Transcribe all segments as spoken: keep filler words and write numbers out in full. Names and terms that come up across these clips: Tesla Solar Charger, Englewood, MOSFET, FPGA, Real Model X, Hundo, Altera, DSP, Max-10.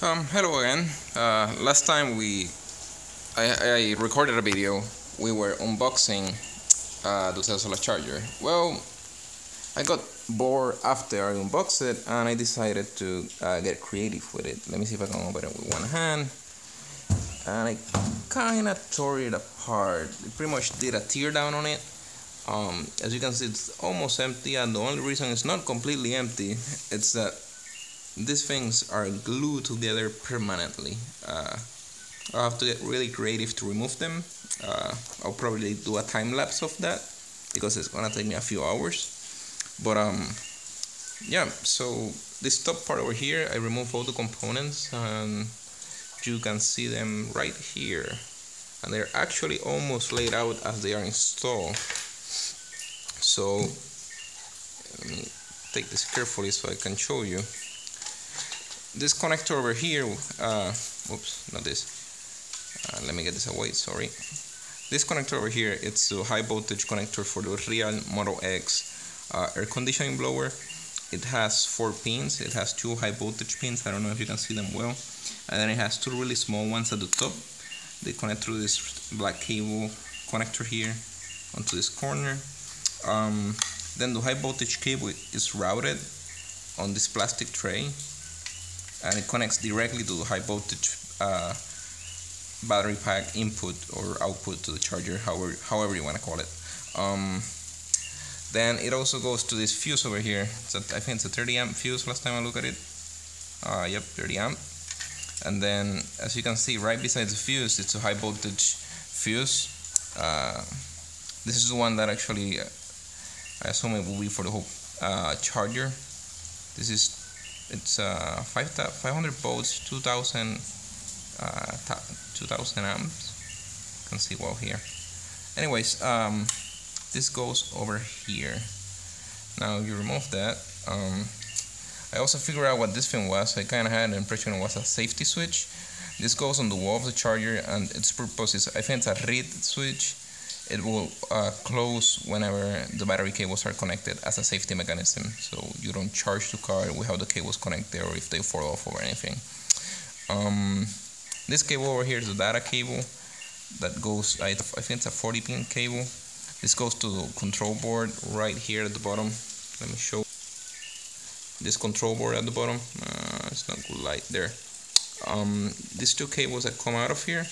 Um, hello again. Uh, last time we, I, I recorded a video. We were unboxing uh, the Tesla Solar Charger. Well, I got bored after I unboxed it, and I decided to uh, get creative with it. Let me see if I can open it with one hand. And I kind of tore it apart. I pretty much did a teardown on it. Um, as you can see, it's almost empty, and the only reason it's not completely empty is that these things are glued together permanently. Uh, I'll have to get really creative to remove them. Uh, I'll probably do a time lapse of that because it's gonna take me a few hours. But um, yeah, so this top part over here, I remove all the components and you can see them right here. And they're actually almost laid out as they are installed. So let me take this carefully so I can show you. This connector over here, uh, oops, not this. Uh, let me get this away, sorry. This connector over here, it's a high voltage connector for the Real Model X uh, air conditioning blower. It has four pins. It has two high voltage pins. I don't know if you can see them well. And then it has two really small ones at the top. They connect through this black cable connector here onto this corner. Um, then the high voltage cable is routed on this plastic tray. And it connects directly to the high voltage uh, battery pack input or output to the charger, however, however you want to call it. Um, then it also goes to this fuse over here. So I think it's a thirty amp fuse last time I looked at it. Uh, yep, thirty amp. And then, as you can see, right beside the fuse, it's a high voltage fuse. Uh, this is the one that actually, uh, I assume it will be for the whole uh, charger. This is It's uh, five hundred volts, two thousand amps. You can see well here. Anyways, um, this goes over here. Now you remove that. Um, I also figured out what this thing was. I kind of had an impression it was a safety switch. This goes on the wall of the charger, and its purpose is, I think it's a read switch. It will uh, close whenever the battery cables are connected as a safety mechanism, so you don't charge the car without the cables connected or if they fall off or anything. Um, this cable over here is a data cable that goes, I, I think it's a forty pin cable. This goes to the control board right here at the bottom. Let me show this control board at the bottom. Uh, it's not good light there. Um, these two cables that come out of here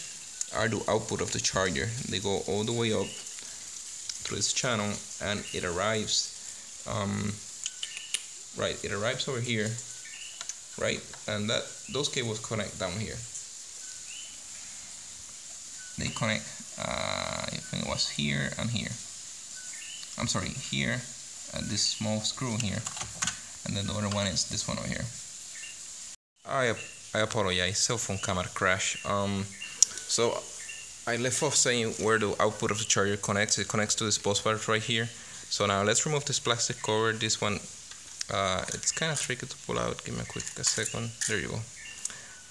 are the output of the charger. They go all the way up through this channel, and it arrives um, right it arrives over here, right, and that those cables connect down here. They connect uh, I think it was here and here, I'm sorry, here and this small screw here, and then the other one is this one over here. I, I apologize, cell phone camera crash. um, So I left off saying where the output of the charger connects. It connects to this bus bar right here. So now let's remove this plastic cover. This one, uh, it's kind of tricky to pull out. Give me a quick a second. There you go.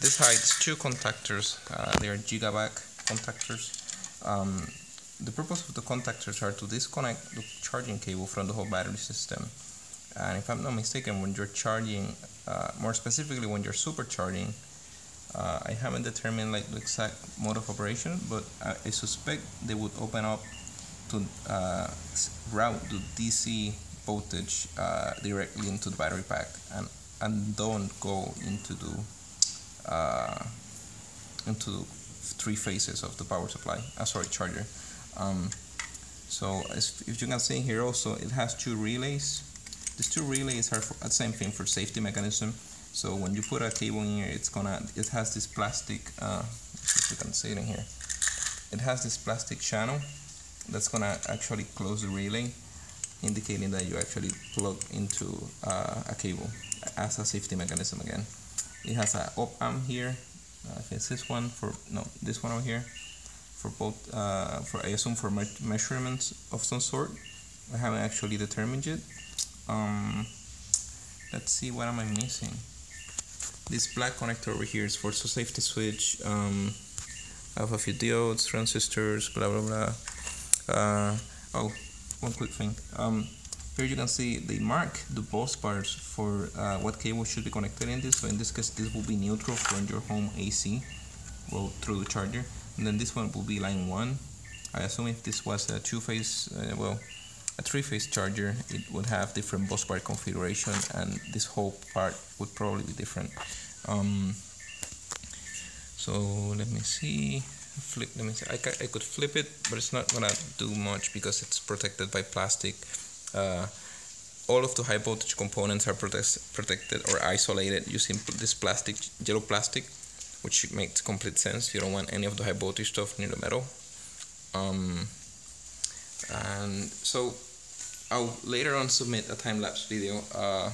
This hides two contactors. Uh, they are Gigaback contactors. Um, the purpose of the contactors are to disconnect the charging cable from the whole battery system. And if I'm not mistaken, when you're charging, uh, more specifically when you're supercharging, Uh, I haven't determined like the exact mode of operation, but I, I suspect they would open up to uh, route the D C voltage uh, directly into the battery pack, and and don't go into the uh, into the three phases of the power supply. Uh, sorry, charger. Um, so as, if you can see here, also it has two relays. These two relays are for, the same thing for safety mechanism. So when you put a cable in here, it's gonna, it has this plastic, uh, if you can see it in here, it has this plastic channel that's gonna actually close the relay, indicating that you actually plug into uh, a cable as a safety mechanism again. It has an op amp here. I think it's this one for, no, this one over here for both, uh, for I assume for me measurements of some sort. I haven't actually determined it. Um, let's see, what am I missing? This black connector over here is for the safety switch. um, I have a few diodes, transistors, blah blah blah. Uh, oh, one quick thing. Um, Here you can see they mark the bus bars for uh, what cable should be connected in this. So in this case, this will be neutral from your home A C, well, through the charger. And then this one will be line one. I assume if this was a two-phase, uh, well, a three-phase charger, it would have different bus bar configuration, and this whole part would probably be different. Um, so let me see. Flip. Let me see. I, I could flip it, but it's not gonna do much because it's protected by plastic. Uh, all of the high voltage components are protect protected or isolated using this plastic, yellow plastic, which makes complete sense. You don't want any of the high voltage stuff near the metal. Um, and so I'll later on submit a time-lapse video. Uh,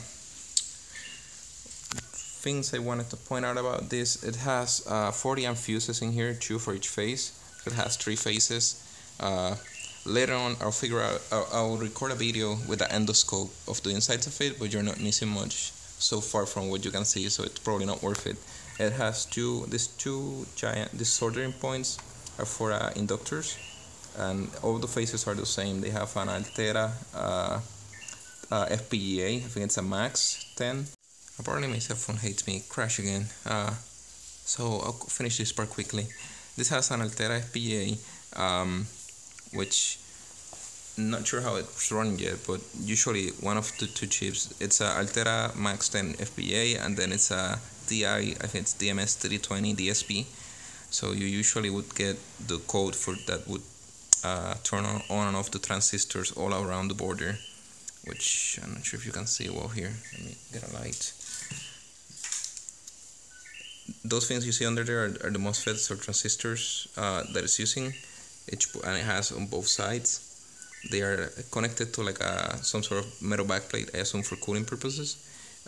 things I wanted to point out about this: it has uh, forty amp fuses in here, two for each phase. It has three phases. Uh, later on I'll figure out, I'll, I'll record a video with the endoscope of the insides of it, but you're not missing much so far from what you can see, so it's probably not worth it. It has two, these two giant, these soldering points are for uh, inductors. And all the phases are the same. They have an Altera uh, uh, F P G A, I think it's a Max ten. Apparently my cell phone hates me, crash again. Uh, so I'll finish this part quickly. This has an Altera F P G A, um, which I'm not sure how it's running yet, but usually one of the two chips, it's a Altera Max ten F P G A, and then it's a D I, I think it's D M S three twenty D S P. So you usually would get the code for that would Uh, turn on, on and off the transistors all around the border, which I'm not sure if you can see well here. Let me get a light. Those things you see under there are, are the MOSFETs or transistors uh, that it's using, each, and it has on both sides. They are connected to like a, some sort of metal backplate, I assume for cooling purposes.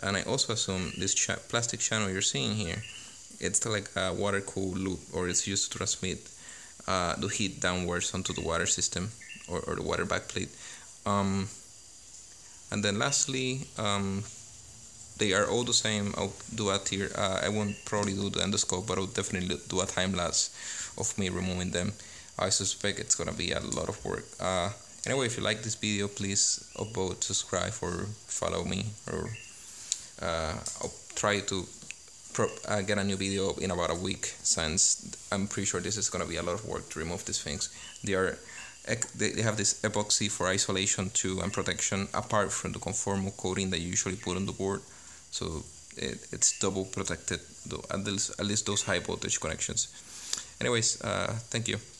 And I also assume this cha plastic channel you're seeing here, it's like a water-cooled loop, or it's used to transmit Uh, the heat downwards onto the water system or, or the water backplate. Um, and then lastly, um, they are all the same. I'll do a tier, uh, I won't probably do the endoscope, but I'll definitely do a time lapse of me removing them. I suspect it's gonna be a lot of work. Uh, anyway, if you like this video, please upvote, subscribe, or follow me, or uh, I'll try to I get a new video in about a week, since I'm pretty sure this is going to be a lot of work to remove these things. They are, they have this epoxy for isolation too and protection, apart from the conformal coating that you usually put on the board. So it, it's double protected, though, at least, at least those high voltage connections. Anyways, uh, thank you.